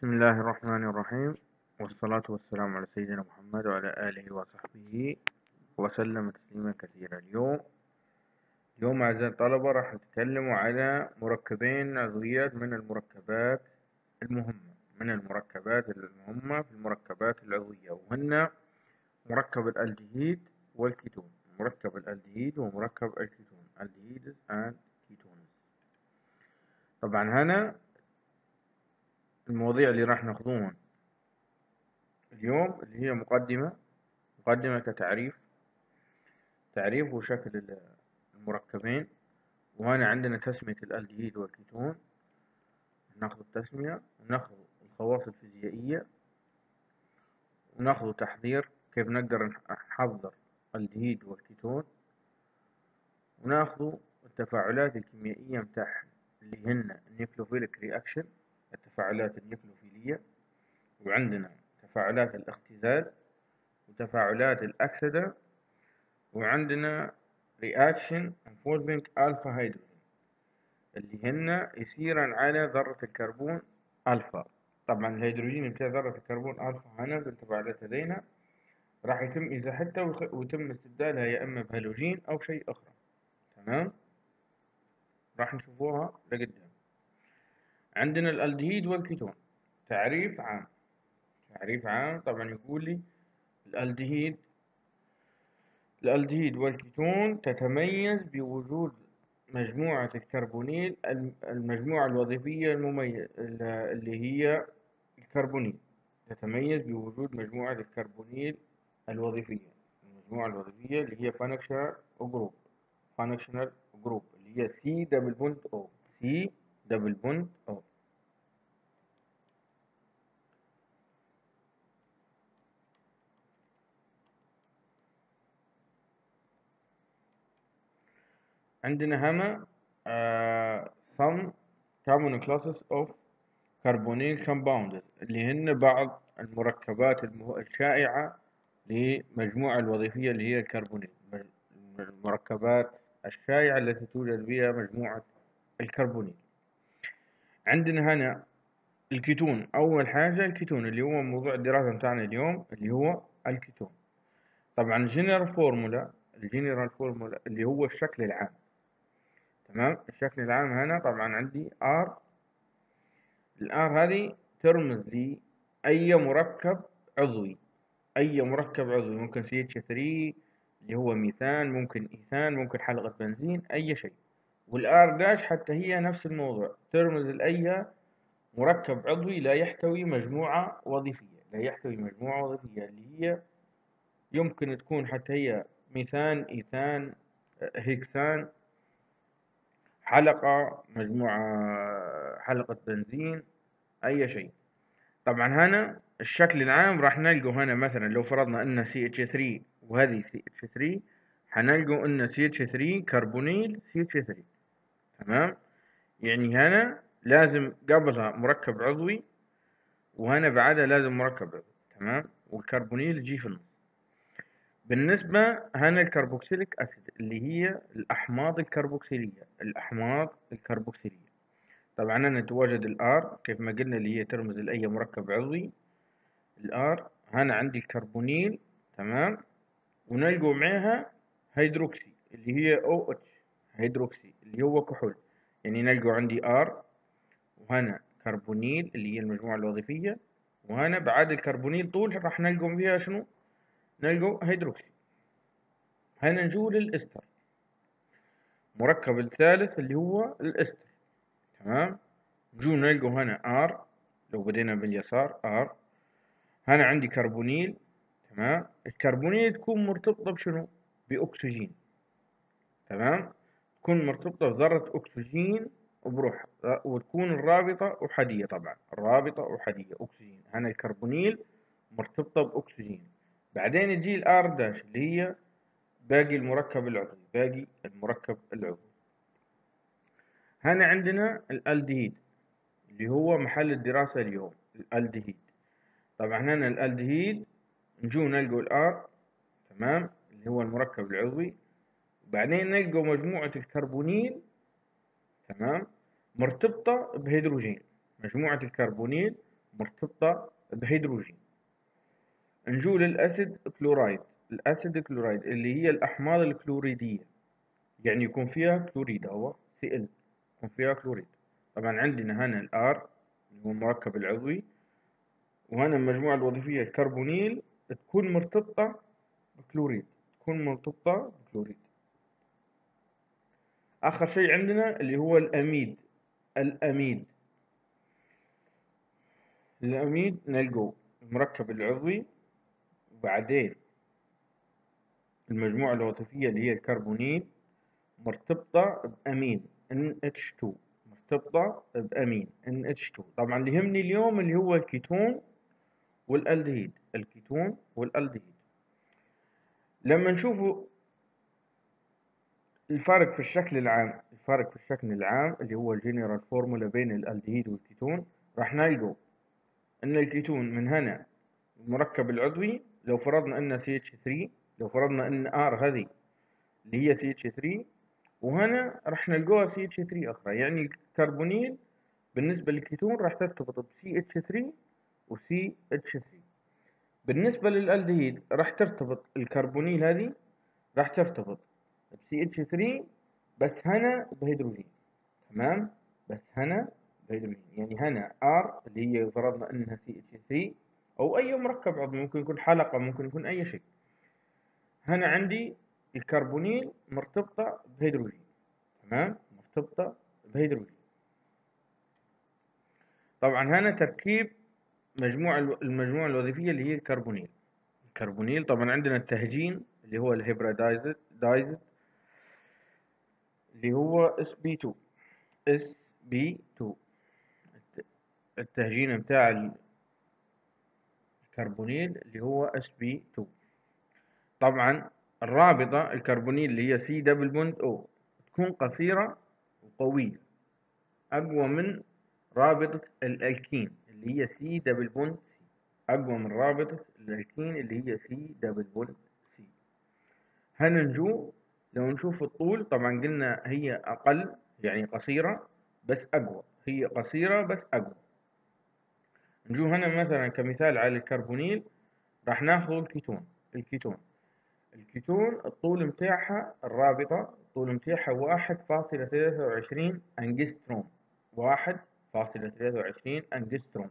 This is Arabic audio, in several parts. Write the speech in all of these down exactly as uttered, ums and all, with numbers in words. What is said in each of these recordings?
بسم الله الرحمن الرحيم، والصلاة والسلام على سيدنا محمد وعلى آله وصحبه وسلم تسليما كثيرا. اليوم اليوم أعزائي الطلبة راح نتكلم على مركبين عضويات من المركبات المهمة من المركبات المهمة في المركبات العضوية، وهن مركب الألدهيد والكيتون. مركب الألدهيد ومركب الكيتون، aldehydes and ketones. طبعا هنا المواضيع اللي راح ناخذوها اليوم اللي هي مقدمة مقدمة كتعريف تعريف وشكل المركبين، وهنا عندنا تسمية الألدهيد والكيتون، ناخذ التسمية وناخذ الخواص الفيزيائية وناخذ تحضير كيف نقدر نحضر الألدهيد والكيتون، وناخذ التفاعلات الكيميائية متاعهم اللي هن النيوكليوفيليك رياكشن، التفاعلات النيوكليوفيلية، وعندنا تفاعلات الاختزال وتفاعلات الأكسدة، وعندنا رياكشن انفورسمنت ألفا هيدروجين اللي هن يسيرا على ذرة الكربون ألفا. طبعا الهيدروجين بتاع ذرة الكربون ألفا هنا في التفاعلات هذينا راح يتم إزاحتها ويتم استبدالها يا إما بهالوجين أو شيء أخرى. تمام، راح نشوفوها لقدام. عندنا الألدهيد والكيتون، تعريف عام تعريف عام طبعا يقول لي الألدهيد الألدهيد والكيتون تتميز بوجود مجموعة الكربونيل، المجموعة الوظيفية المميزة اللي هي الكربونيل، تتميز بوجود مجموعة الكربونيل الوظيفية، المجموعة الوظيفية اللي هي فانكشنال جروب فانكشنال جروب اللي هي سي دبل بوند او سي دبل بوند او. عندنا هما آه some common classes of carbonyl compounds اللي هن بعض المركبات الشائعة للمجموعة الوظيفية اللي هي الكربونيل، المركبات الشائعة التي توجد بها مجموعة الكربونيل. عندنا هنا الكيتون، أول حاجة الكيتون اللي هو موضوع الدراسة متاعنا اليوم اللي هو الكيتون. طبعا جنرال فورمولا الجنرال فورمولا اللي هو الشكل العام. تمام، الشكل العام هنا طبعا عندي R، الآر هذه ترمز لي أي مركب عضوي، أي مركب عضوي، ممكن سي إتش ثلاثة اللي هو ميثان، ممكن إيثان، ممكن حلقة بنزين، أي شيء. والآر داش حتى هي نفس الموضوع، ترمز لأي مركب عضوي لا يحتوي مجموعة وظيفية، لا يحتوي مجموعة وظيفية اللي هي يمكن تكون حتى هي ميثان، إيثان، هيكسان، حلقة، مجموعة حلقة بنزين، أي شيء. طبعا هنا الشكل العام راح نلقوا هنا مثلا لو فرضنا أن سي إتش ثلاثة وهذه سي إتش ثلاثة، حنلقوا أن سي إتش ثلاثة كربونيل سي إتش ثلاثة. تمام، يعني هنا لازم قبلها مركب عضوي وهنا بعدها لازم مركب عضوي. تمام، والكربونيل يجي في النص. بالنسبة هنا الكربوكسيليك أسيد اللي هي الأحماض الكربوكسيلية، الأحماض الكربوكسيلية. طبعا هنا تواجد الآر كيف ما قلنا اللي هي ترمز لأي مركب عضوي، الآر. هنا عندي الكربونيل، تمام، ونلقوا معاها هيدروكسي اللي هي أو اتش، هيدروكسي اللي هو كحول، يعني نلقوا عندي آر وهنا كربونيل اللي هي المجموعة الوظيفية، وهنا بعد الكربونيل طول راح نلقوا فيها شنو؟ نلقوا هيدروكسي. هنا نجول للإستر، مركب الثالث اللي هو الإستر. تمام، نجو نلقوا هنا آر، لو بدينا باليسار آر، هنا عندي كربونيل. تمام، الكربونيل تكون مرتبطة بشنو؟ بأكسجين. تمام، تكون مرتبطة بذرة أكسجين وبروحها، وتكون الرابطة أحادية. طبعا الرابطة أحادية أكسجين، هنا الكربونيل مرتبطة بأكسجين. بعدين يجي الآر داش اللي هي باقي المركب العضوي، باقي المركب العضوي. هنا عندنا الألدهيد اللي هو محل الدراسة اليوم، الألدهيد. طبعا هنا الألدهيد نجو نلقوا الآر، تمام، اللي هو المركب العضوي، وبعدين نلقوا مجموعة الكربونيل. تمام، مرتبطة بهيدروجين، مجموعة الكربونيل مرتبطة بهيدروجين. نجو للأسيد كلورايد، الأسيد كلورايد اللي هي الأحماض الكلوريدية، يعني يكون فيها كلوريد، هو سي إل يكون فيها كلوريد. طبعا عندنا هنا الآر اللي هو المركب العضوي، وهنا المجموعة الوظيفية الكربونيل تكون مرتبطة بكلوريد، تكون مرتبطة بكلوريد. آخر شيء عندنا اللي هو الأميد، الأميد الأميد نلقوا المركب العضوي وبعدين المجموعة الوظيفية اللي هي الكربونيل مرتبطة بأمين إن إتش تو، مرتبطة بأمين إن إتش تو. طبعا اللي يهمني اليوم اللي هو الكيتون والألدهيد، الكيتون والألدهيد. لما نشوفوا الفارق في الشكل العام، الفارق في الشكل العام اللي هو الجنرال فورمولا بين الألدهيد والكيتون، راح نلقوا أن الكيتون من هنا المركب العضوي، لو فرضنا أن سي إتش ثلاثة، لو فرضنا أن R هذه اللي هي سي إتش ثلاثة، وهنا راح نلقوها سي إتش ثلاثة أخرى، يعني الكربونيل بالنسبة للكيتون راح ترتبط ب سي إتش ثلاثة و سي إتش ثلاثة. بالنسبة للألدهيد راح ترتبط الكربونيل هذه راح ترتبط ب سي إتش ثلاثة بس هنا بهيدروجين، تمام؟ بس هنا بهيدروجين، يعني هنا R اللي هي فرضنا أنها سي إتش ثلاثة أو أي مركب عضوي، ممكن يكون حلقة، ممكن يكون أي شيء. هنا عندي الكربونيل مرتبطة بهيدروجين، تمام؟ مرتبطة بهيدروجين. طبعا هنا تركيب مجموعة المجموعة الوظيفية اللي هي الكربونيل. الكربونيل طبعا عندنا التهجين اللي هو الهيبرادايزد، دايزد اللي هو إس بي اثنين، إس بي اثنين التهجين بتاع الكربونيل اللي هو إس بي اثنين. طبعا الرابطة الكربونيل اللي هي سي دبل بوند أو تكون قصيرة وقوية، أقوى من رابطة الألكين اللي هي سي دبل بوند سي، أقوى من رابطة الألكين اللي هي سي دبل بوند سي. هننجو لو نشوف الطول، طبعا قلنا هي أقل يعني قصيرة بس أقوى، هي قصيرة بس أقوى. نجو هنا مثلا كمثال على الكربونيل راح ناخذ الكيتون، الكيتون الكيتون الطول متاعها الرابطة، الطول متاعها واحد فاصلة ثلاثة وعشرين أنجستروم، واحد فاصلة ثلاثة وعشرين أنجستروم.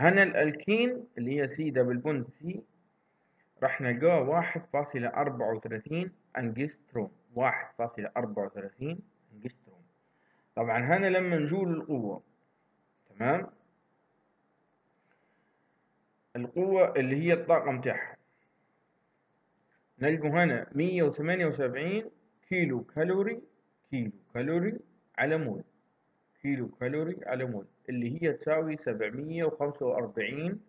هنا الألكين اللي هي سي دبل بوند سي راح نلقاها واحد فاصلة أربعة وثلاثين أنجستروم، واحد فاصلة أربعة وثلاثين أنجستروم. طبعا هنا لما نجول القوة، تمام، القوة اللي هي الطاقة متاعها نلقوا هنا مية وثمانية وسبعين كيلو كالوري، كيلو كالوري على مول، كيلو كالوري على مول اللي هي تساوي سبعمية وخمسة وأربعين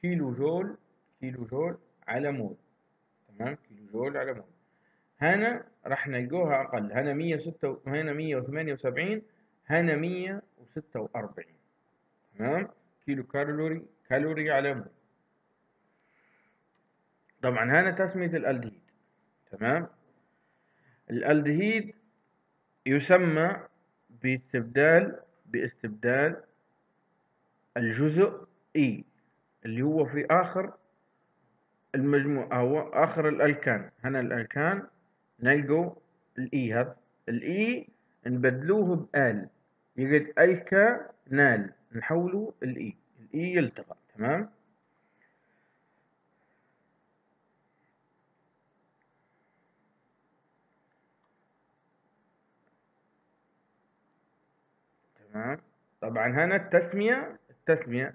كيلو جول، كيلو جول على مول، تمام، كيلو جول على مول. هنا راح نلقوها أقل، هنا مية وستة، هنا مية وثمانية وسبعين، هنا مية وستة وأربعين، تمام، كيلو كالوري كالوري على مول. طبعا هنا تسمية الألدهيد، تمام، الألدهيد يسمى باستبدال باستبدال الجزء إي اللي هو في آخر المجموعة أو آخر الألكان. هنا الألكان نلقوا الإي، هذا الإي نبدلوه بآل، يقعد ألكا نال، نحوله الإي، الإي يلتقى، تمام. طبعا هنا التسمية، التسمية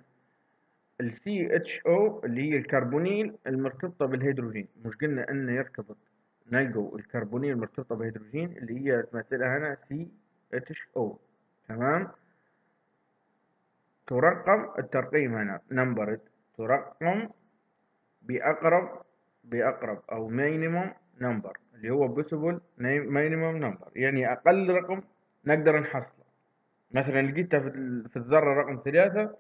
ال سي إتش أو اللي هي الكربونيل المرتبطة بالهيدروجين، مش قلنا انه يرتبط، نلقوا الكربونيل المرتبطة بالهيدروجين اللي هي تمثلها هنا سي إتش أو، تمام. ترقم، الترقيم هنا نمبرد، ترقم بأقرب بأقرب أو مينيموم نمبر اللي هو بوسيبل مينيموم نمبر، يعني أقل رقم نقدر نحصله. مثلا لقيتها في الذرة رقم ثلاثة،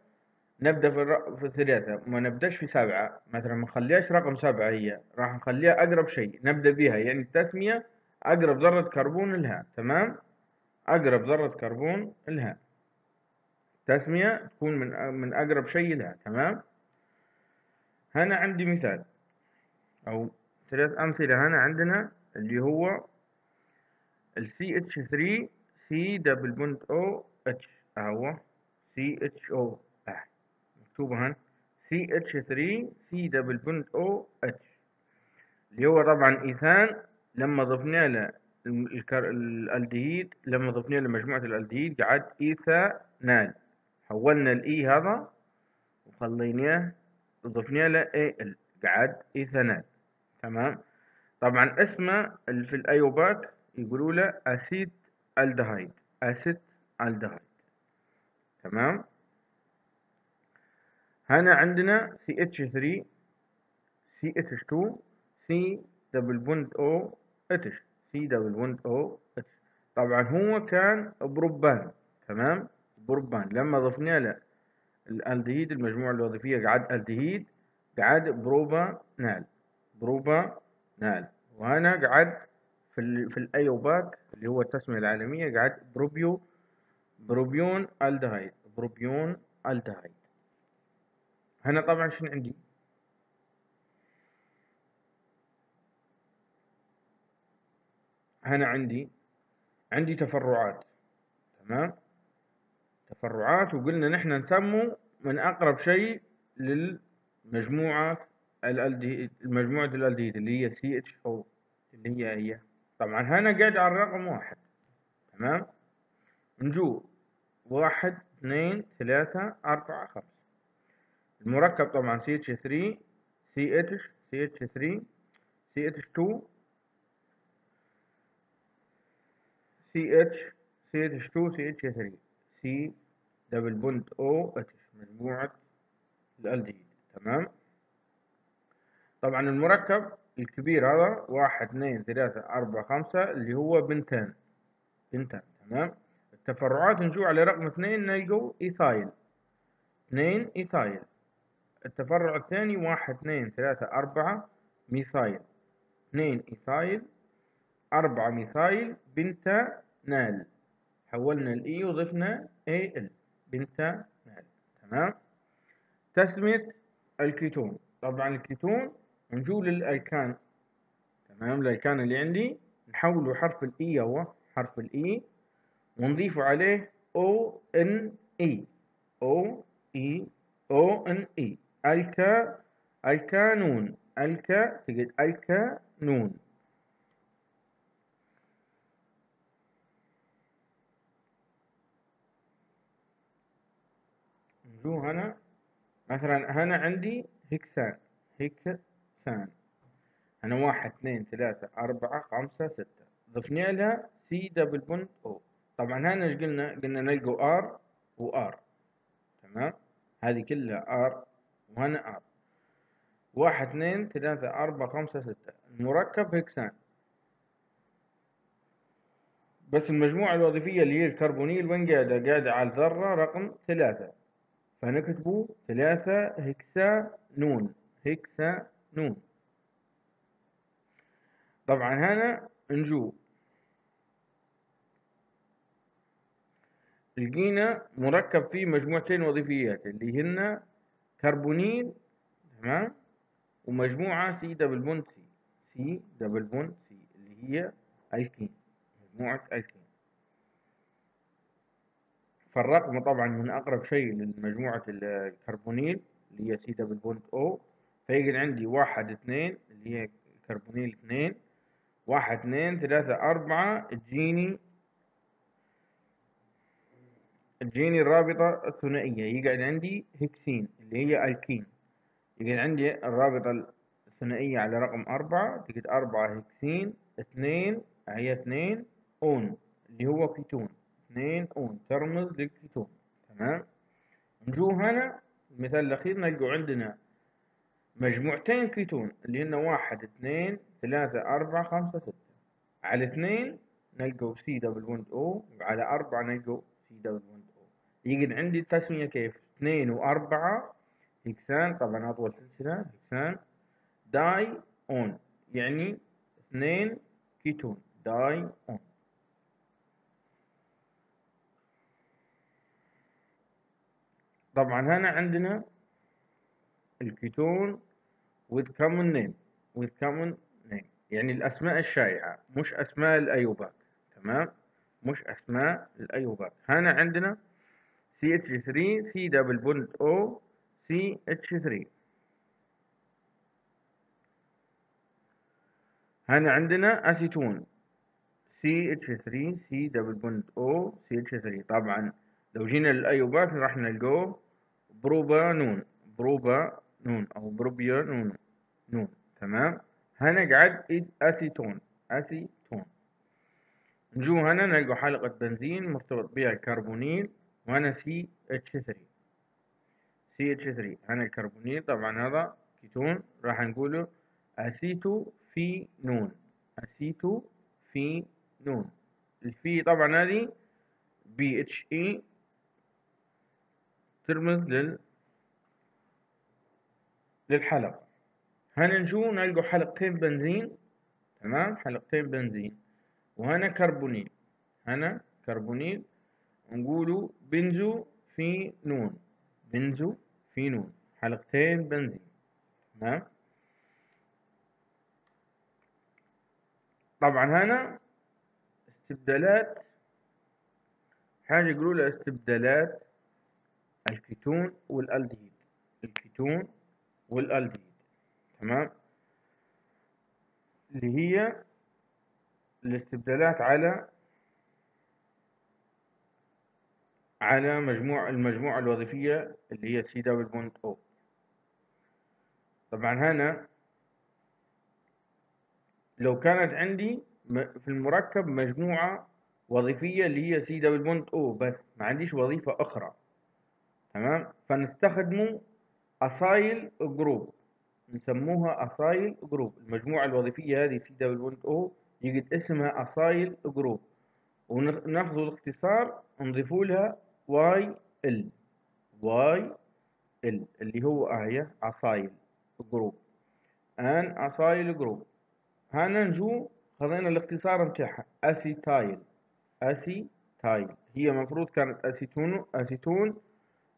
نبدأ في في ثلاثة، ما نبدأش في سبعة مثلا، ما نخليهاش رقم سبعة، هي راح نخليها أقرب شيء نبدأ بها، يعني التسمية أقرب ذرة كربون لها، تمام، أقرب ذرة كربون لها. تسمية تكون من من أقرب شيء لها. تمام. هنا عندي مثال أو ثلاث أمثلة. هنا عندنا اللي هو ال سي اتش ثري سي دبل بوند او اتش، أهو سي اتش او أه مكتوبة هنا سي اتش ثري سي دبل بوند او اتش، اللي هو طبعا إيثان لما ضفنا له الالدهيد، لما ضفنا له مجموعة الالدهيد قعد إيثانال، حولنا الإي هذا وخليناه ضفنا له إيه إل قعد إيثانال. تمام. طبعا اسمه في الأيوبات يقولوا له أسيت ألدهيد، أسيت ألدهيد. تمام. هنا عندنا سي اتش ثري سي اتش تو سي دبل بوند او اتش سي دبل بوند او اتش، طبعا هو كان بروبان. تمام، بروبان لما ضفنا له الالدهيد المجموعة الوظيفية قعد ألدهيد قعد بروبانال، بروبانال. وهنا قعد في في الأيوبات اللي هو التسمية العالمية قعد بروبيو بروبيون ألدهيد، بروبيون ألدهيد. هنا طبعا شنو عندي؟ هنا عندي عندي تفرعات. تمام، تفرعات، وقلنا نحن نسمو من أقرب شيء للمجموعة الالدهيد، مجموعة الالدهيد اللي هي سي اتش او اللي هي هي طبعا هنا قاعد على الرقم واحد. تمام، نجو واحد اثنين ثلاثة أربعة خمسة. المركب طبعا سي اتش ثري سي اتش ثري سي اتش تو سي اتش ثري سي دبل بوند او اتش، مجموعة الالدهيد. تمام. طبعا المركب الكبير هذا واحد اثنين ثلاثة أربعة خمسة اللي هو بنتان، بنتان. تمام. التفرعات نجو على رقم اثنين نلقوا إيثايل، اثنين إيثايل. التفرع الثاني واحد اثنين ثلاثة أربعة ميثايل، اثنين إيثايل، أربعة ميثايل، بنتانال. حولنا الإي وضفنا اي ال، بنتانال. تمام. تسمية الكيتون، طبعا الكيتون نجو للألكان. تمام، الألكان اللي عندي نحوله حرف الإي، هو حرف الإي، ونضيف عليه او ان اي، او اي او ان اي، الكا الكانون، الكا تجد الكانون. نجو هنا مثلا هنا عندي هكسان، هكسان. هنا واحد اثنين ثلاثة أربعة خمسة ستة، ضفنا لها سي دبل بوند او. طبعا هنا ايش قلنا؟ قلنا نلقوا ار وار. تمام، هذه كلها ار وهنا ار. واحد اثنين ثلاثة أربعة خمسة ستة. المركب هكسان، بس المجموعة الوظيفية اللي هي الكربونيل وين قاعدة؟ قاعدة على الذرة رقم ثلاثة، فنكتبوا ثلاثة هكسانون، هكسانون. طبعا هنا نجو لقينا مركب فيه مجموعتين وظيفيات اللي هن كربونيل. تمام، ومجموعة سي دبل بوند سي، سي دبل بوند سي اللي هي ألكين، مجموعة ألكين. فالرقم طبعا من أقرب شيء لمجموعة الكربونيل اللي هي سي دبل بوند أو، فيجي عندي واحد اثنين اللي هي كربونيل اثنين، واحد اثنين ثلاثة أربعة تجيني تجيني الرابطة الثنائية، يقعد عندي هكسين اللي هي ألكين. يقعد عندي الرابطة الثنائية على رقم أربعة، تقعد أربعة هكسين، اثنين هي اثنين أون اللي هو كيتون، اثنين أون ترمز للكيتون. تمام، نجو هنا المثال الأخير نلقوا عندنا مجموعتين كيتون اللي هن واحد اثنين ثلاثة أربعة خمسة ستة. على اثنين نلقوا سي دبل بوند أو، وعلى أربعة نلقوا سي دبل بوند أو. يقعد عندي التسمية كيف؟ اثنين وأربعة هكسان، طبعا أطول سلسلة هكسان، داي أون، يعني اثنين كيتون، داي أون. طبعا هنا عندنا الكيتون with common name with common name يعني الأسماء الشائعة مش أسماء الأيوبات. تمام، مش أسماء الأيوبات. هنا عندنا سي اتش ثري C دبل بوند O سي اتش ثري. هنا عندنا أسيتون سي اتش ثري C دبل بوند O سي اتش ثري. طبعا لو جينا للأيوبات راح نلقوه بروبانون بروبانون أو بروبيانون نون. تمام، هنا قاعد أسيتون أسيتون. نجو هنا نلقى حلقة بنزين مرتبط بها الكربونيل وهنا سي اتش ثري سي اتش ثري. هنا الكربونيل طبعا هذا كيتون راح نقوله أسيتوفينون أسيتوفينون. الفي طبعا هذه بي اتش اي ترمز لل للحلقة. هنا نجو نلقى حلقتين بنزين. تمام، حلقتين بنزين وهنا كربونيل هنا كربونيل نقوله بنزو في نون بنزو في نون حلقتين بنزين. تمام، طبعا هنا استبدالات حاجة يقولوا لها استبدالات الكيتون والالدهيد الكيتون والالدهيد. تمام، اللي هي الاستبدالات على على مجموع المجموعة الوظيفية اللي هي سي دبل بوند او. طبعا هنا لو كانت عندي في المركب مجموعة وظيفية اللي هي سي دبل بوند او بس ما عنديش وظيفة أخرى. تمام، فنستخدم أصايل جروب نسموها أصايل جروب. المجموعة الوظيفية هذه سي دبل بوند او يجد اسمها أصايل جروب وناخذ الاختصار نضيفوا لها واي ال واي ال اللي هو اهيه أصايل جروب ان أصايل جروب. هنا نجو خذينا الاختصار نتاعها اسيتايل اسيتايل. هي مفروض كانت اسيتون اسيتون.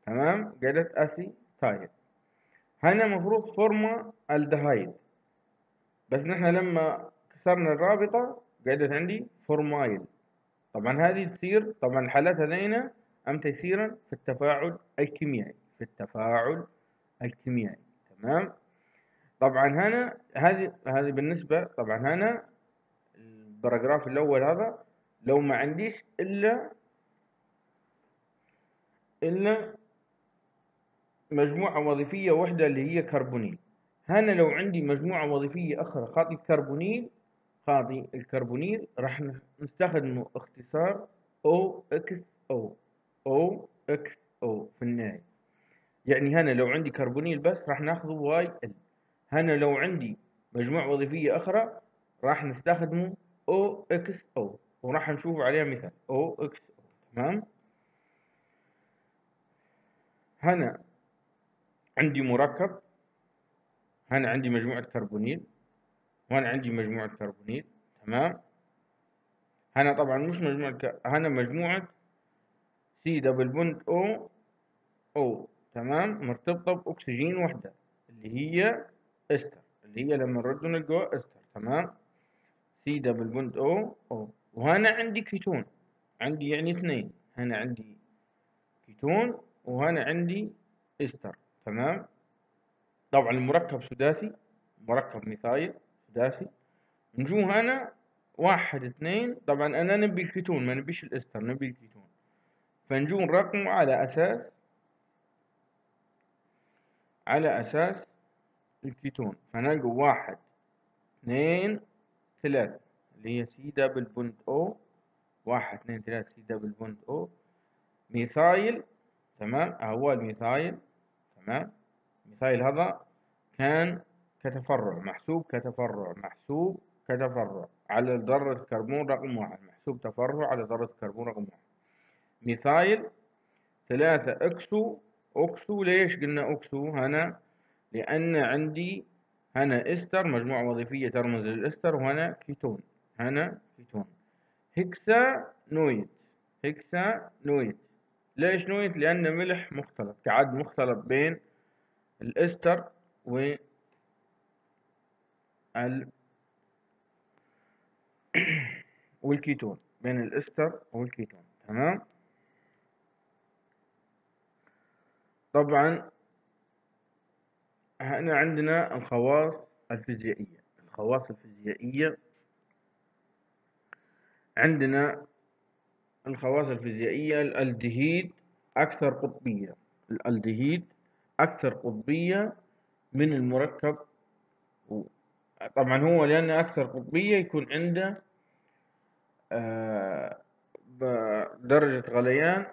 تمام، قالت اسيتايل. هنا مفروض فورمة الدهايد بس نحن لما كسرنا الرابطة قالت عندي فورمايل. طبعا هذه تصير طبعا الحالات هذينا امتى يصيرن؟ في التفاعل الكيميائي في التفاعل الكيميائي. تمام، طبعا هنا هذه هذه بالنسبة. طبعا هنا الباراجراف الأول هذا لو ما عنديش إلا إلا مجموعة وظيفية واحدة اللي هي كربونيل. هنا لو عندي مجموعة وظيفية أخرى خاطي الكربونيل خاطي الكربونيل راح نستخدم اختصار أو إكس أو أو إكس أو في النهاية. يعني هنا لو عندي كربونيل بس راح ناخذ واي إل. هنا لو عندي مجموعة وظيفية أخرى راح نستخدمه أو إكس أو وراح نشوف عليها مثال أو إكس أو. تمام، هنا عندي مركب هنا عندي مجموعة كربونيل وهنا عندي مجموعة كربونيل. تمام، هنا طبعا مش مجموعة هنا مجموعة سي دبل بوند أو أو. تمام، مرتبطة بأكسجين وحدة اللي هي استر اللي هي لما نرد نلقوها استر. تمام، سي دبل بوند او او. وهنا عندي كيتون عندي يعني اثنين. هنا عندي كيتون وهنا عندي استر. تمام، طبعا المركب سداسي مركب ميثايل سداسي. نجو هنا واحد اثنين. طبعا انا نبي الكيتون ما نبيش الاستر نبي الكيتون فنجو نرقمه على اساس على اساس الكيتون فنلقى واحد اثنين ثلاثة اللي هي سي دبل بوند او واحد اثنين ثلاثة سي دبل بوند او ميثايل. تمام، هو الميثايل. تمام، الميثايل هذا كان كتفرع محسوب كتفرع محسوب كتفرع على ذرة كربون رقم واحد محسوب تفرع على ذرة كربون رقم واحد ميثايل. ثلاثة اكسو اكسو. ليش قلنا اكسو؟ هنا لأن عندي هنا استر مجموعة وظيفية ترمز للإستر وهنا كيتون هنا كيتون. هكسانويد هكسانويد ليش نويت؟ لأن ملح مختلط كعاد مختلط بين الإستر و ال والكيتون، بين الإستر والكيتون. تمام. طبعا هنا عندنا الخواص الفيزيائية. الخواص الفيزيائية عندنا الخواص الفيزيائية الألدهيد أكثر قطبية، الألدهيد أكثر قطبية من المركب. طبعا هو لأنه أكثر قطبية يكون عنده درجة غليان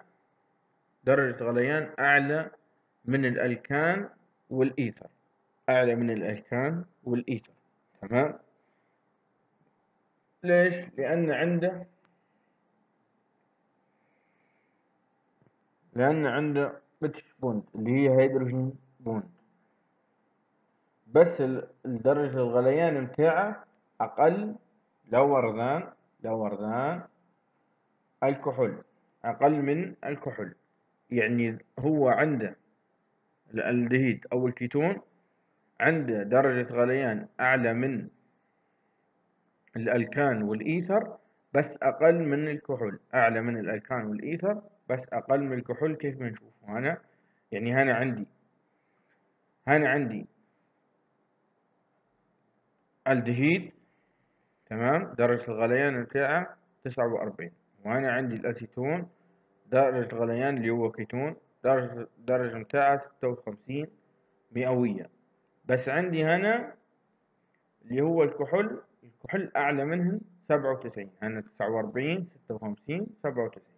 درجة غليان أعلى من الألكان والإيثر، أعلى من الألكان والإيثر. تمام. ليش؟ لأن عنده لأن عنده بتش بوند اللي هي هيدروجين بوند، بس الدرجة الغليان متاعه أقل لوردان لوردان الكحول، أقل من الكحول. يعني هو عنده الألدهيد أو الكيتون عنده درجة غليان أعلى من الألكان والإيثر بس أقل من الكحول، أعلى من الألكان والإيثر بس أقل من الكحول. كيف ما نشوفه هنا، يعني هنا عندي هنا عندي الدهيد، تمام، درجة الغليان بتاعه تسعة وأربعين، وهنا عندي الأسيتون درجة غليان اللي هو كيتون درجة درجة بتاعه ستة وخمسين مئوية، بس عندي هنا اللي هو الكحول، الكحول أعلى منهم سبعة وتسعين، هنا تسعة وأربعين، ستة وخمسين، سبعة وتسعين.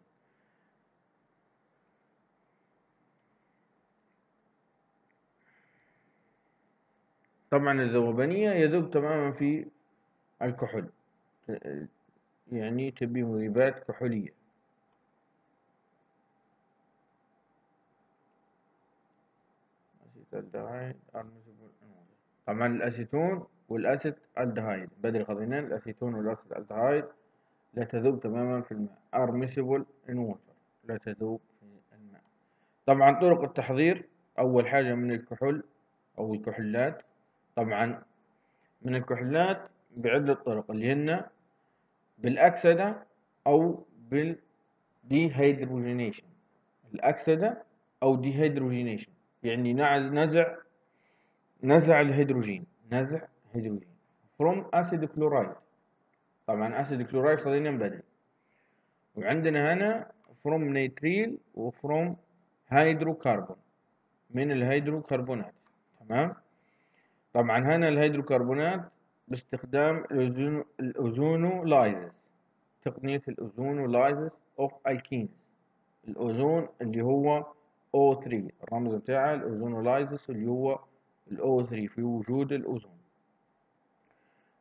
طبعا الذوبانية يذوب تماما في الكحول، يعني تبي مذيبات كحولية. طبعا الأسيتون والأسيت الدهايد بدل خضينان، الأسيتون والأسيت الدهايد لا تذوب تماما في الماء، أرميسيبل إن ووتر، لا تذوب في الماء. طبعا طرق التحضير، أول حاجة من الكحول أو الكحولات، طبعا من الكحولات بعدة طرق اللي هن بالأكسدة أو بالديهيدروجينيشن، الأكسدة أو ديهيدروجينيشن يعني نزع نزع الهيدروجين، نزع هيدروجين from acid chloride. طبعا acid chloride خلينا نبدأ، وعندنا هنا from نيتريل و from هيدروكربون، من الهيدروكربونات. تمام. طبعا هنا الهيدروكربونات باستخدام الأوزونولايزز، تقنية الأوزونولايزز of alkenes، الأوزون اللي هو أو ثلاثة الرمز بتاعه، الأوزونولايزز اللي هو الأو ثلاثة في وجود الأوزون.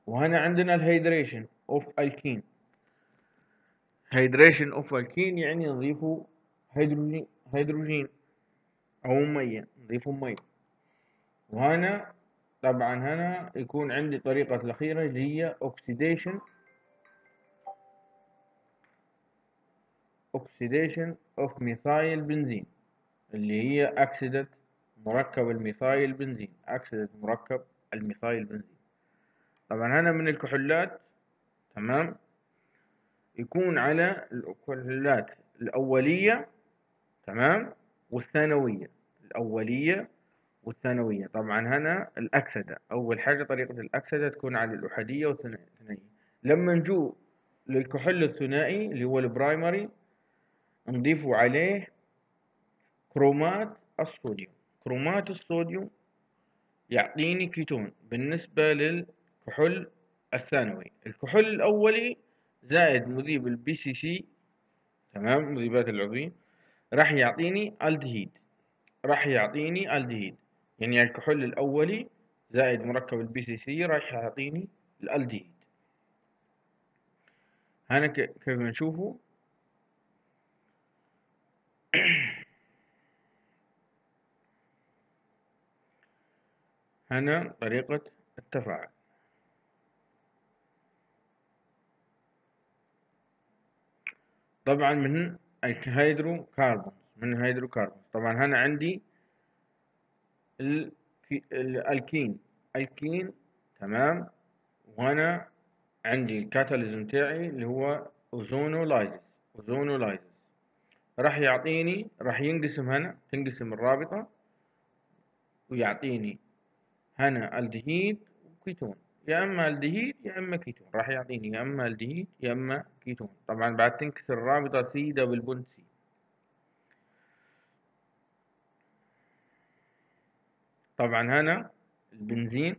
وهنا عندنا الهيدريشن of alkene، هيدريشن of alkene يعني نضيفوا هيدروجين هيدروجين أو مية، نضيفوا مية. وهنا طبعا هنا يكون عندي طريقة الأخيرة اللي هي oxidation oxidation of methyl بنزين، اللي هي أكسدة مركب الميثايل بنزين، أكسدة مركب الميثايل بنزين. طبعا هنا من الكحولات، تمام، يكون على الكحولات الأولية، تمام، والثانوية، الأولية والثانوية. طبعا هنا الأكسدة، أول حاجة طريقة الأكسدة تكون على الأحادية والثنائية. لما نجو للكحول الثنائي اللي هو البرايمري نضيفوا عليه كرومات الصوديوم، كرومات الصوديوم يعطيني كيتون. بالنسبة للكحول الثانوي، الكحول الأولي زائد مذيب البي سي سي، تمام، مذيبات العضوي، راح يعطيني ألدهيد، راح يعطيني ألدهيد. يعني الكحول الأولي زائد مركب البي سي سي راح يعطيني الألدهيد. هنا كيف نشوفه هنا طريقة التفاعل. طبعا من الهيدروكربون من الهيدروكربون. طبعا هنا عندي الالكين الكين تمام، وهنا عندي الكاتاليزم تاعي اللي هو اوزونولايزز اوزونولايزز راح يعطيني، راح ينقسم هنا، تنقسم الرابطه ويعطيني هنا الدهيد وكيتون، يا اما الدهيد يا اما كيتون، راح يعطيني يا اما الدهيد يا اما كيتون. طبعا بعد تنكسر الرابطه سي دبل بوند سي. طبعا هنا البنزين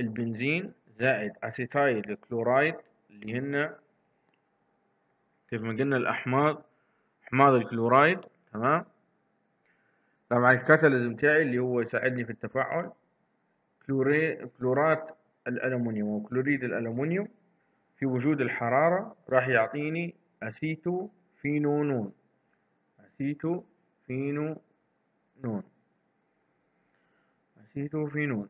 البنزين زائد اسيتايل كلورايد اللي هن كيف ما قلنا الاحماض، احماض الكلورايد تمام. طبعا الكاتاليزم تاعي اللي هو يساعدني في التفاعل كلوري كلورات الالومنيوم وكلوريد الالومنيوم في وجود الحراره راح يعطيني اسيتو فينونون اسيتو فينونون اسيتوفينون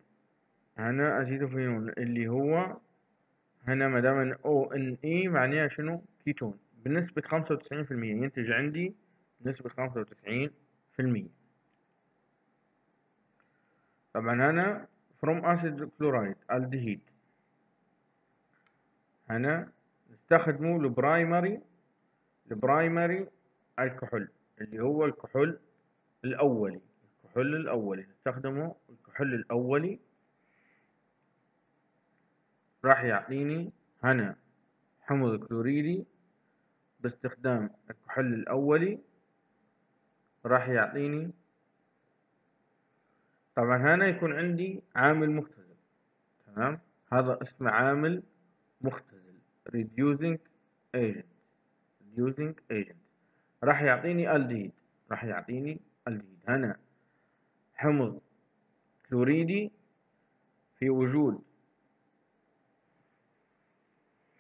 هنا اسيتوفينون اللي هو هنا ما دام او ان اي معناها شنو؟ كيتون بنسبة خمسة وتسعين في المية، ينتج عندي بنسبة خمسة وتسعين في المية. طبعا هنا فروم اسيد كلورايد الدهيد هنا نستخدمه البرايمري البرايمري الكحول اللي هو الكحول الأولي الكحول الأولي نستخدمه الكحول الأولي راح يعطيني هنا حمض كلوريدي باستخدام الكحول الأولي راح يعطيني. طبعا هنا يكون عندي عامل مختزل تمام، هذا اسمه عامل مختزل reducing agent reducing agent راح يعطيني الدهيد راح يعطيني الدهيد هنا حمض كلوريدي في وجود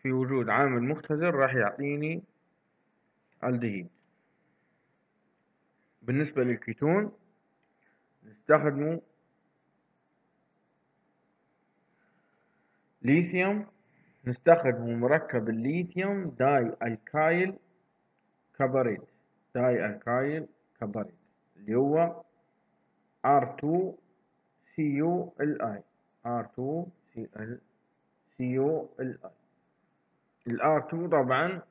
في وجود عامل مختزل راح يعطيني الدهيد. بالنسبة للكيتون نستخدمه ليثيوم نستخدمه مركب الليثيوم داي الكايل كبريت داي الكايل كبريت اللي هو آر تو سي يو إل آي آر تو سي يو إل آي. ال آر تو طبعا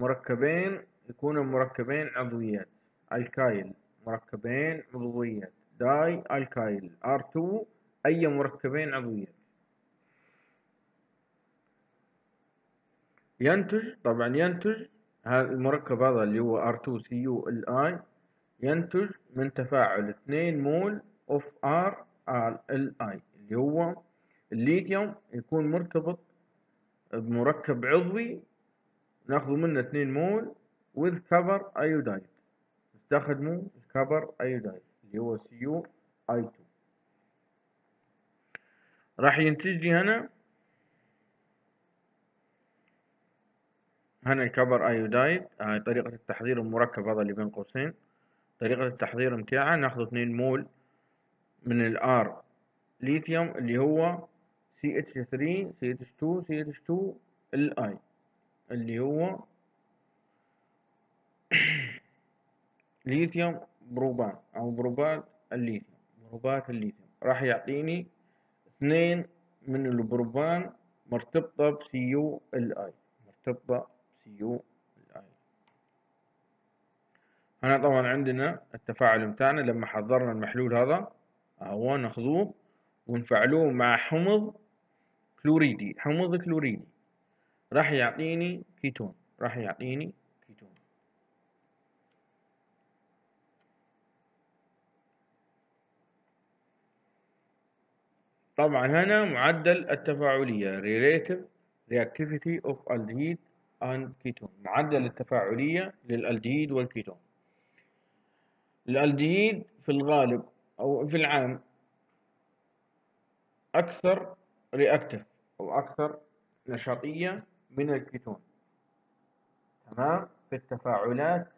مركبين يكونوا مركبين عضويات الكايل مركبين عضويات داي الكايل آر تو أي مركبين عضويات ينتج. طبعا ينتج هذا المركب هذا اللي هو آر تو سي يو إل آي ينتج من تفاعل اثنين مول اوف ار ال اي اللي هو الليثيوم يكون مرتبط بمركب عضوي ناخذ منه اثنين مول وذ كبر ايودايد نستخدمه الكبر ايودايد اللي هو سي يو آي تو راح ينتج لي هنا هنا الكبر ايودايد. هاي طريقة التحضير المركب هذا اللي بين قوسين، طريقة التحضير متاعه ناخذ اثنين مول من الار ليثيوم اللي هو سي اتش ثري سي اتش تو سي اتش تو الاي اللي هو ليثيوم بروبان او بروبات الليثيوم بروبات الليثيوم راح يعطيني اثنين من البروبان مرتبطة بسيو الاي مرتبطة بسيو الاي. هنا طبعا عندنا التفاعل متاعنا لما حضرنا المحلول هذا هو ناخذوه ونفعلوه مع حمض كلوريدي حمض كلوريدي راح يعطيني كيتون راح يعطيني كيتون. طبعا هنا معدل التفاعلية relative reactivity of aldehyde and ketone معدل التفاعلية للالدهيد والكيتون. الالدهيد في الغالب او في العام اكثر رياكتيف او اكثر نشاطيه من الكيتون تمام في التفاعلات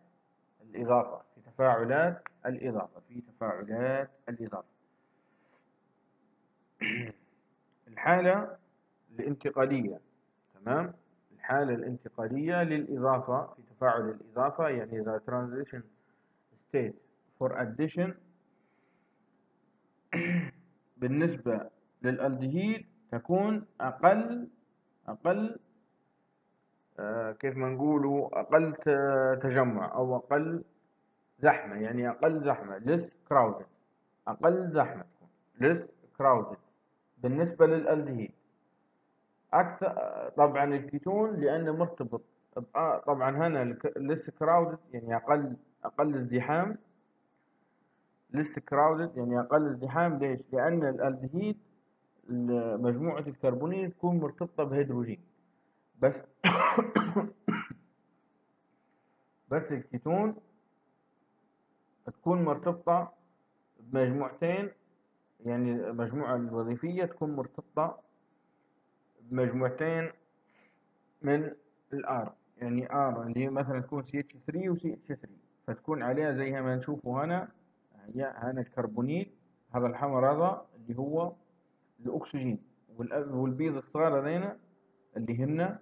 الاضافه في تفاعلات الاضافه في تفاعلات الاضافه الحاله الانتقاليه تمام الحالة الانتقالية للإضافة في تفاعل الإضافة، يعني the transition state for addition. بالنسبة للألدهيد تكون أقل أقل آه كيف ما نقوله أقل تجمع أو أقل زحمة، يعني أقل زحمة less crowded، أقل زحمة تكون less crowded بالنسبة للألدهيد. أكثر طبعا الكيتون لأنه مرتبط طبعا هنا less crowded يعني أقل أقل ازدحام، less crowded يعني أقل ازدحام. ليش؟ لأن الألدهيد مجموعة الكربونية تكون مرتبطة بهيدروجين بس بس الكيتون تكون مرتبطة بمجموعتين، يعني المجموعة الوظيفية تكون مرتبطة بمجموعتين من الآر، يعني آر اللي مثلا تكون سي اتش ثلاثة و سي اتش ثلاثة، فتكون عليها زيها ما نشوفه هنا، هي هنا الكربونيل هذا الحمر هذا اللي هو الأكسجين، والبيض الصغار هذين اللي هن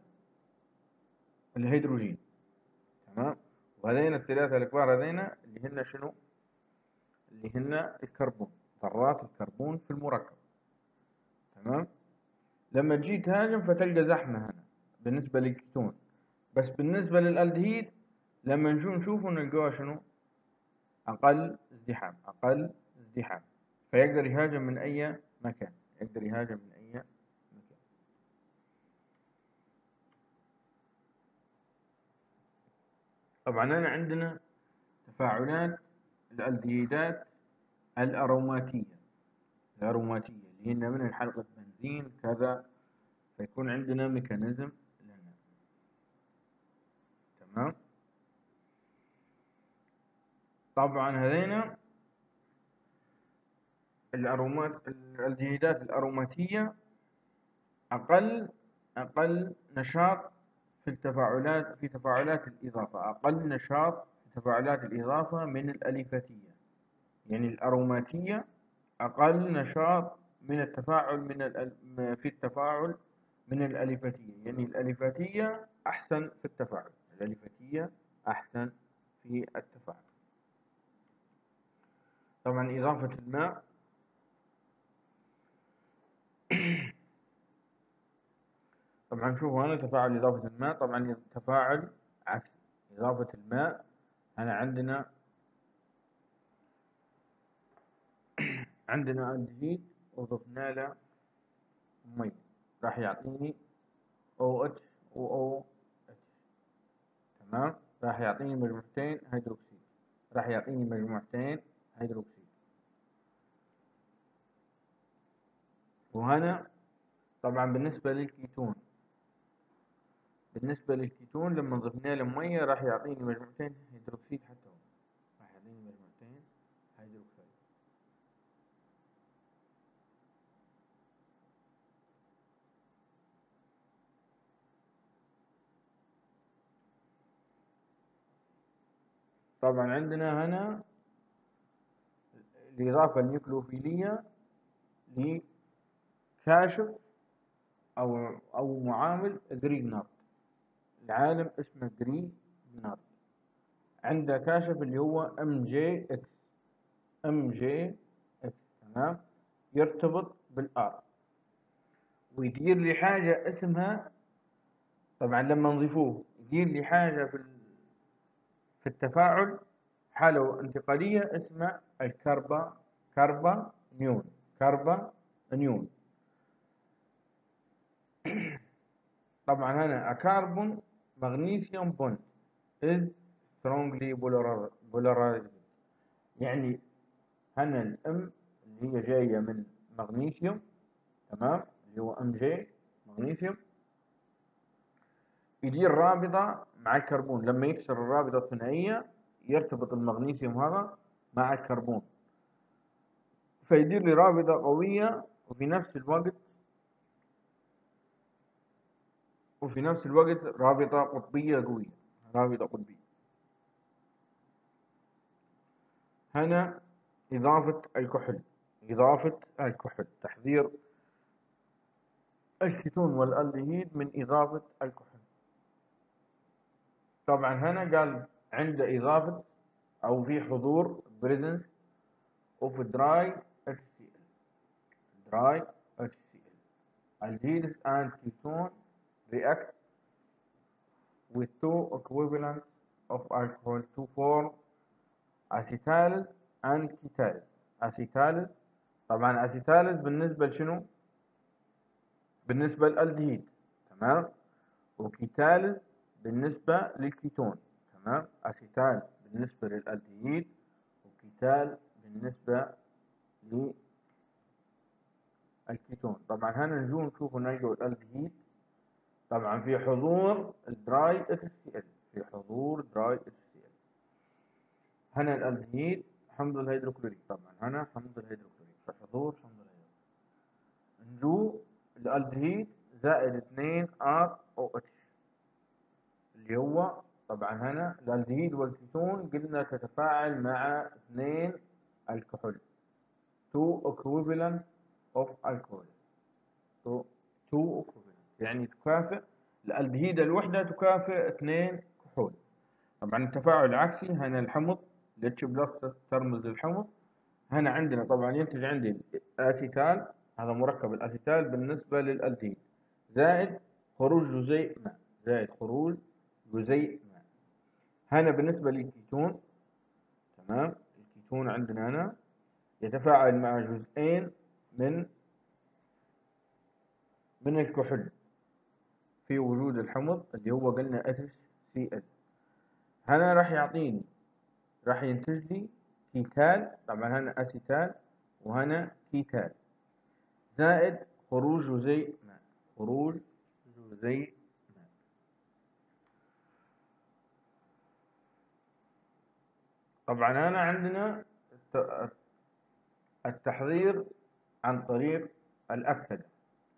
الهيدروجين، تمام. وهذين الثلاثة الكبار هذين اللي هن شنو؟ اللي هن الكربون، ذرات الكربون في المركب، تمام. لما تجي تهاجم فتلقى زحمة هنا بالنسبة للكيتون، بس بالنسبة للألدهيد لما نجو نشوفه نلقاه شنو؟ أقل ازدحام، أقل ازدحام، فيقدر يهاجم من أي مكان، يقدر يهاجم من أي مكان. طبعا أنا عندنا تفاعلات الألدهيدات الأروماتية، الأروماتية اللي هن من الحلقة بنزين كذا، فيكون عندنا ميكانيزم لنا، تمام. طبعا هذين الأرومات الألدهيدات الأروماتية أقل أقل نشاط في التفاعلات في تفاعلات الإضافة، أقل نشاط في تفاعلات الإضافة من الأليفاتية، يعني الأروماتية أقل نشاط من التفاعل من في التفاعل من الأليفاتية، يعني الأليفاتية أحسن في التفاعل، الأليفاتية أحسن في التفاعل. طبعا إضافة الماء طبعا شوفوا هنا تفاعل إضافة الماء، طبعا تفاعل عكسي، إضافة الماء هنا عندنا عندنا ألدهيد وضفنا له مي راح يعطيني OH و OH، تمام. راح يعطيني مجموعتين هيدروكسيد، راح يعطيني مجموعتين هيدروكسيد. وهنا طبعا بالنسبة للكيتون، بالنسبة للكيتون لما ضفنا له مية راح يعطيني مجموعتين هيدروكسيد، حتى هو راح يعطيني مجموعتين هيدروكسيد. طبعا عندنا هنا الإضافة النيوكليوفيلية لكاشف أو أو معامل غريغنارد، العالم اسمه غريغنارد، عنده كاشف اللي هو ام جي اكس، ام جي اكس، تمام. يرتبط بالار ويدير لي حاجة اسمها، طبعا لما نضيفوه يدير لي حاجة في في التفاعل حالة انتقالية اسمها الكربا كربا نيون، كربا نيون. طبعا هنا كاربون مغنيسيوم بوند از سترونجلي بولرايزد، يعني هنا الام اللي هي جايه من مغنيسيوم، تمام، اللي هو ام جي مغنيسيوم، يدير رابطه مع الكربون، لما يكسر الرابطه الثنائيه يرتبط المغنيسيوم هذا مع الكربون فيدير لي رابطه قويه، وفي نفس الوقت وفي نفس الوقت رابطة قطبية قوية، رابطة قطبية. هنا إضافة الكحل، إضافة الكحل، تحذير الكيتون والألدهيد من إضافة الكحل. طبعا هنا قال عنده اضافه او في حضور بريزنس اوف دراي اتش سي ال دراي اتش سي ال الجيدس اند كيتون رياكت with two equivalents of alcohol to form acetal and ketal. acetal طبعا acetal بالنسبة لشنو؟ بالنسبة للالدهيد، تمام؟ وكيتال بالنسبة للكيتون، تمام؟ acetal بالنسبة للالدهيد وكيتال بالنسبة للكيتون. طبعا هنا نجون نشوف نلقوا الالدهيد طبعا في حضور الدراي اتش سي ال، في حضور دراي اتش سي ال. هنا الالدهيد حمض الهيدروكلوريك، طبعا هنا حمض الهيدروكلوريك في حضور حمض الهيدروكلوريك. نجو الالدهيد زائد اثنين ار او اتش اللي هو طبعا هنا الالدهيد والكيتون قلنا تتفاعل مع اثنين الكحول. تو equivalent of alcohol. تو تو equivalent. يعني تكافئ الالدهيد الوحده تكافئ اثنين كحول. طبعا التفاعل العكسي هنا الحمض الاتش بلس ترمز للحمض. هنا عندنا طبعا ينتج عندي الاسيتال، هذا مركب الاسيتال بالنسبه للالدهيد، زائد خروج جزيء ماء، زائد خروج جزيء ماء. هنا بالنسبه للكيتون، تمام، الكيتون عندنا هنا يتفاعل مع جزئين من من الكحول في وجود الحمض اللي هو قلنا اتش سي ال. هنا راح يعطيني راح ينتج لي كيتال، طبعا هنا اسيتال وهنا كيتال، زائد خروج جزيء ماء، خروج جزيء ماء. طبعا هنا عندنا التحضير عن طريق الاكسده،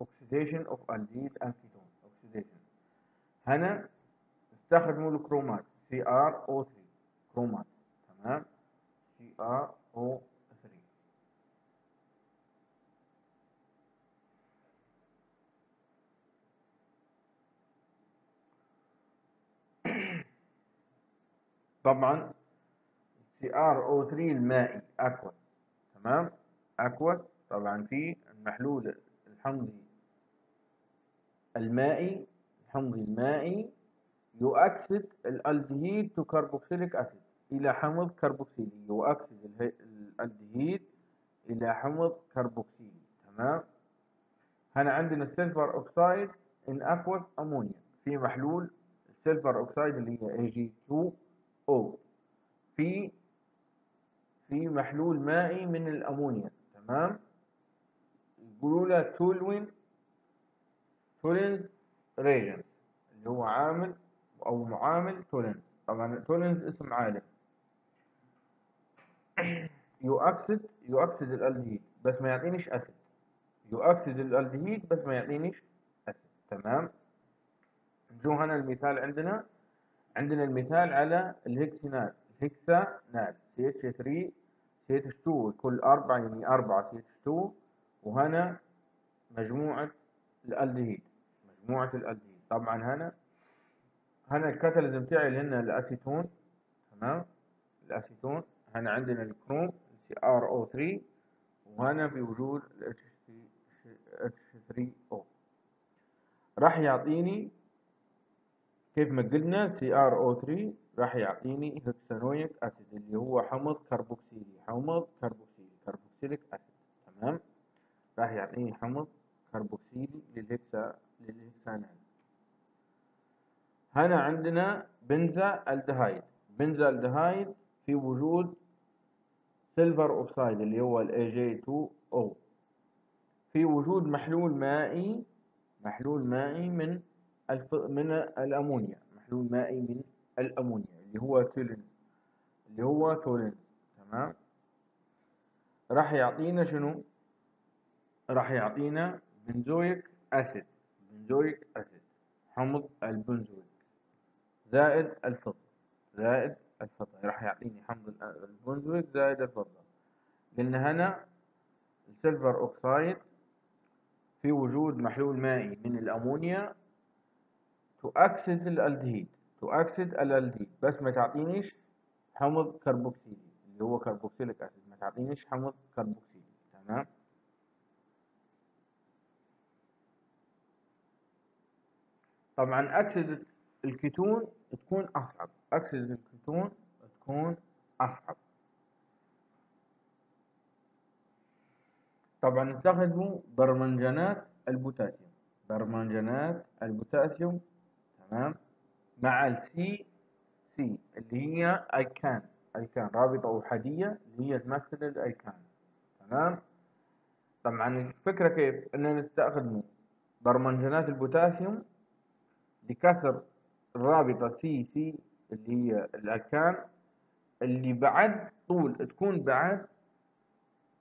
oxidation of aldehydes and ketones. هنا استخدموا الكرومات سي ار او ثري كرومات، تمام، سي ار او ثري. طبعا سي ار او ثري المائي اكوس، تمام، اكوس طبعا في المحلول الحمضي المائي الحمضي المائي يؤكسد الالدهيد تو كربوكسيليك اسيد الى حمض كربوكسيلي، يؤكسد الالدهيد الى حمض كربوكسيلي، تمام. هنا عندنا السلفر اوكسايد ان اكوس امونيا في محلول السلفر اوكسايد اللي هي اي جي تو او في في محلول مائي من الامونيا، تمام. يقولوا له تولوين تولنز ريجنت اللي هو عامل او معامل تولنز. طبعا تولنز اسم عالم. يؤكسد يؤكسد الالدهيد بس ما يعطينيش اسيد، يؤكسد الالدهيد بس ما يعطينيش اسيد، تمام. نجو هنا المثال عندنا عندنا المثال على الهكسينال الهكسانال سي اتش ثري سي اتش تو كل أربعة يعني أربعة سي اتش تو، وهنا مجموعة الالدهيد مجموعة الالدهيد. طبعا هنا هنا الكاتاليزم بتاعي اللي هنا الاسيتون، تمام، الاسيتون. هنا عندنا الكروم سي ار او ثري وهنا في وجود ال اتش ثري او راح يعطيني كيف ما قلنا سي ار او ثري راح يعطيني هكسانويك اسيد اللي هو حمض كربوكسيلي، حمض كربوكسيلي كربوكسيليك اسيد، تمام. راح يعطيني حمض كربوكسيلي للهكسا للهكسانال. هنا عندنا بنزا الدهايد بنزا الدهايد في وجود سيلفر اوكسايد اللي هو اي جي تو او في وجود محلول مائي محلول مائي من الف... من الامونيا محلول مائي من الامونيا اللي هو تولين اللي هو تولين تمام. راح يعطينا شنو؟ راح يعطينا بنزويك اسيد بنزويك اسيد حمض البنزويك زائد الفضه زائد الفضه راح يعطيني حمض البنزويك زائد الفضه. لان هنا السيلفر اوكسايد في وجود محلول مائي من الامونيا تؤكسد الالدهيد تؤكسد الالديد، بس ما تعطينيش حمض كربوكسيلي اللي هو كربوكسيليك اسيد، ما تعطينيش حمض كربوكسيلي. تمام. طبعا اكسده الكتون تكون اصعب، اكسده الكتون تكون اصعب. طبعا استخدموا برمنجانات البوتاسيوم، برمنجانات البوتاسيوم تمام مع السي سي اللي هي ايكان، ايكان رابطه اوحديه اللي هي تمثل الايكان. تمام. طبعا الفكره كيف اننا نستخدم برمنجانات البوتاسيوم لكسر الرابطه سي سي اللي هي الايكان اللي بعد طول تكون بعد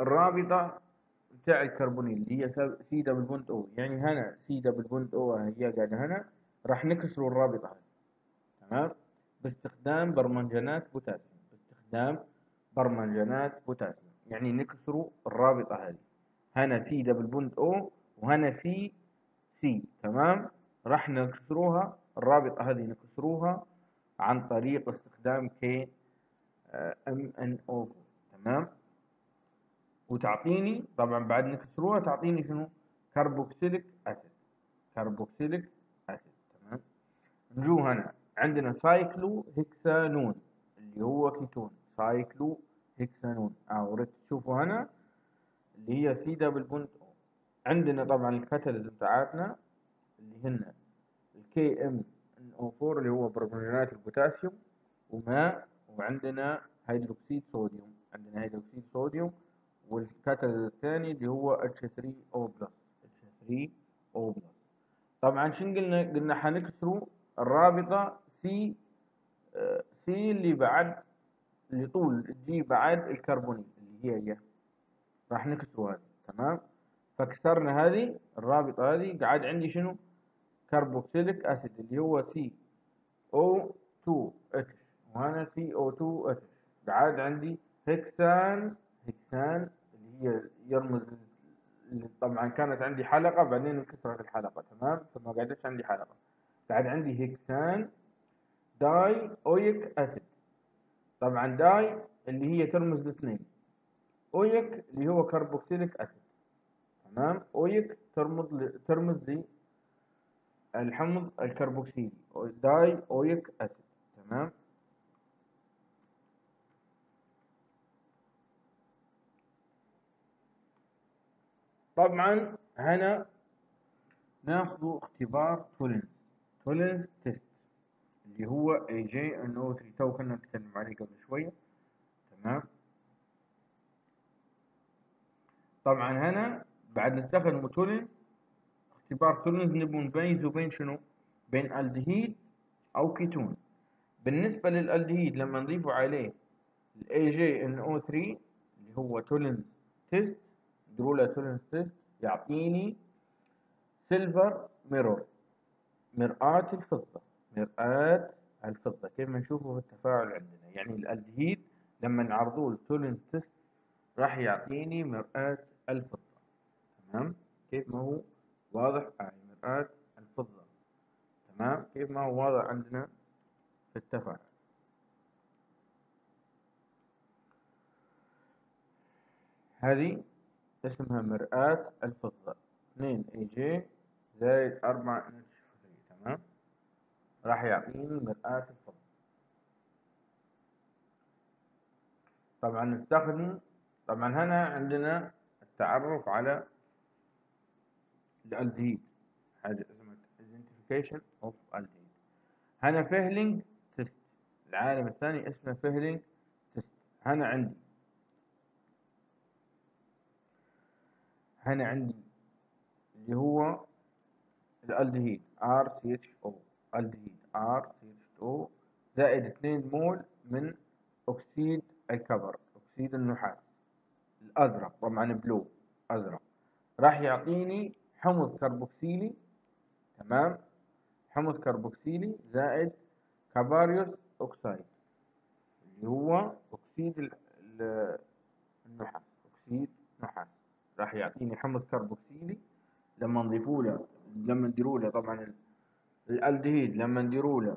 الرابطه بتاع الكربونيل اللي هي سي دبل بوند او، يعني هنا سي دبل بوند او هي قاعده هنا، راح نكسر الرابطه هذه. تمام. باستخدام برمنجانات بوتاسيوم، باستخدام برمنجانات بوتاسيوم يعني نكسروا الرابطه هذه، هنا سي دبل بوند او وهنا سي سي. تمام. راح نكسروها الرابطه هذه، نكسروها عن طريق استخدام كي ام ان او. تمام. وتعطيني طبعا بعد نكسروها تعطيني شنو؟ كربوكسيليك اسيد، كربوكسيليك اسيد. تمام. نجو هنا عندنا سايكلو هكسانون اللي هو كيتون، سايكلو هكسانون او تشوفوا هنا اللي هي سي دبل بوند او. عندنا طبعا الكاتاليز بتاعتنا اللي هن الكي ام ان او أربعة اللي هو بربونات البوتاسيوم وماء، وعندنا هيدروكسيد صوديوم، عندنا هيدروكسيد صوديوم، والكاتاليز الثاني اللي هو اتش ثري او بلس، اتش ثري او بلس. طبعا شنو قلنا؟ قلنا حنكسروا الرابطه سي سي اللي بعد اللي طول تجي بعد الكربونيل اللي هي هي راح نكسروا هذه. تمام. فكسرنا هذه الرابطه هذه، قعد عندي شنو؟ كربوكسيليك اسيد اللي هو سي او تو اتش وهنا سي او تو اتش، قعد عندي هكسان، هكسان اللي هي يرمز اللي طبعا كانت عندي حلقه بعدين انكسرت الحلقه. تمام. فما قعدتش عندي حلقه، بعد عندي هكسان داي اويك اسيد. طبعا داي اللي هي ترمز لاثنين، اويك اللي هو كربوكسيليك اسيد. تمام. اويك ترمز ل... ترمز لي الحمض الكربوكسيلي، داي اويك اسيد. تمام. طبعا هنا ناخذ اختبار تولنز، تولنز تيست اللي هو اي جي ان او ثلاثة تو كنا نتكلم عليه قبل شويه. تمام. طبعا هنا بعد نستخدم تولنز، اختبار تولنز نبغى نميزه بين شنو؟ بين الدهيد او كيتون. بالنسبه للالدهيد لما نضيفه عليه الاي جي ان او ثلاثة اللي هو تولنز تيست، درولا تولنز تيست، يعطيني سيلفر ميرور، مرآة الفضة، مرآة الفضة كما نشوفه في التفاعل عندنا. يعني الالدهيد لما نعرضوه للتولنز تيست راح يعطيني مرآة الفضة. تمام كيف ما هو واضح على مرآة الفضة. تمام كيف ما هو واضح عندنا في التفاعل. هذه اسمها مرآة الفضة، اثنين اي جي زائد أربعة ان اتش ثلاثة. تمام. راح يعطيني مرآة الفضة. طبعا نستخدم طبعا هنا عندنا التعرف على الالدهيد، هذا اسمه identification of aldehyde. هنا فيهلينج تيست، العالم الثاني اسمه فيهلينج تيست. هنا عندي هنا عندي اللي هو الالدهيد ار سي اتش او، الدهيد ار سي اتش او زائد اثنين مول من اكسيد الكبر، اكسيد النحاس الازرق، طبعا بلو ازرق، راح يعطيني حمض كربوكسيلي. تمام. حمض كربوكسيلي زائد كباريوس اوكسايد اللي هو اكسيد النحاس، اكسيد نحاس، راح يعطيني حمض كربوكسيلي. لما نضيفوا له لما نديروا له طبعا الالدهيد لما نديروا له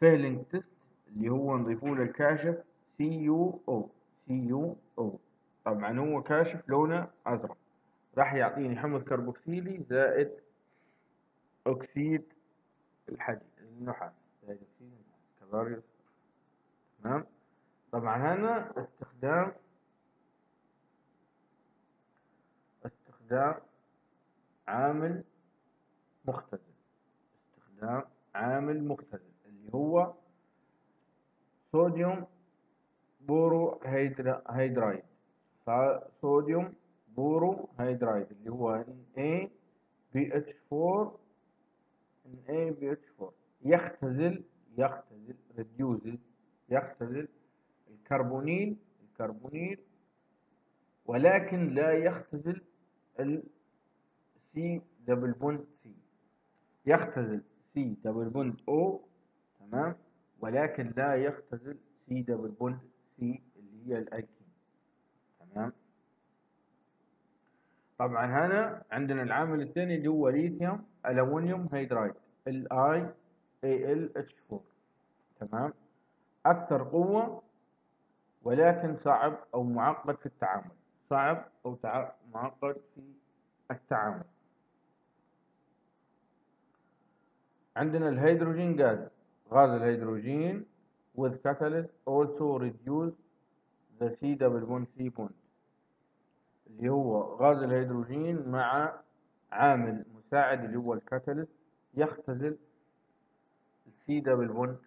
فيهلينج تيست اللي هو نضيفوله الكاشف سي يو أو سي يو أو، طبعا هو كاشف لونه ازرق، راح يعطيني حمض كربوكسيلي زائد اكسيد الحديد النحاس زائد اكسيد الكباريوس. تمام. طبعا هنا استخدام استخدام عامل مختزل، استخدام عامل مختزل اللي هو صوديوم بوروهيدرايد، صوديوم بوروهيدرايد اللي هو إن إيه بي إتش فور، إن إيه بي إتش فور يختزل يختزل ريديوزز يختزل الكربونيل الكربونيل ولكن لا يختزل ال سي دبل بوند سي، يختزل سي دبل بوند او. تمام، ولكن لا يختزل سي دبل بوند سي اللي هي الالكين. تمام. طبعا هنا عندنا العامل الثاني اللي هو ليثيوم الومنيوم هيدرايد إل آي إيه إل إتش فور. تمام، اكثر قوه ولكن صعب او معقد في التعامل، صعب او معقد في التعامل. عندنا الهيدروجين غاز، غاز الهيدروجين with catalyst also reduce the C double bond C bond اللي هو غاز الهيدروجين مع عامل مساعد اللي هو الكاتاليست يختزل السي دبل بوند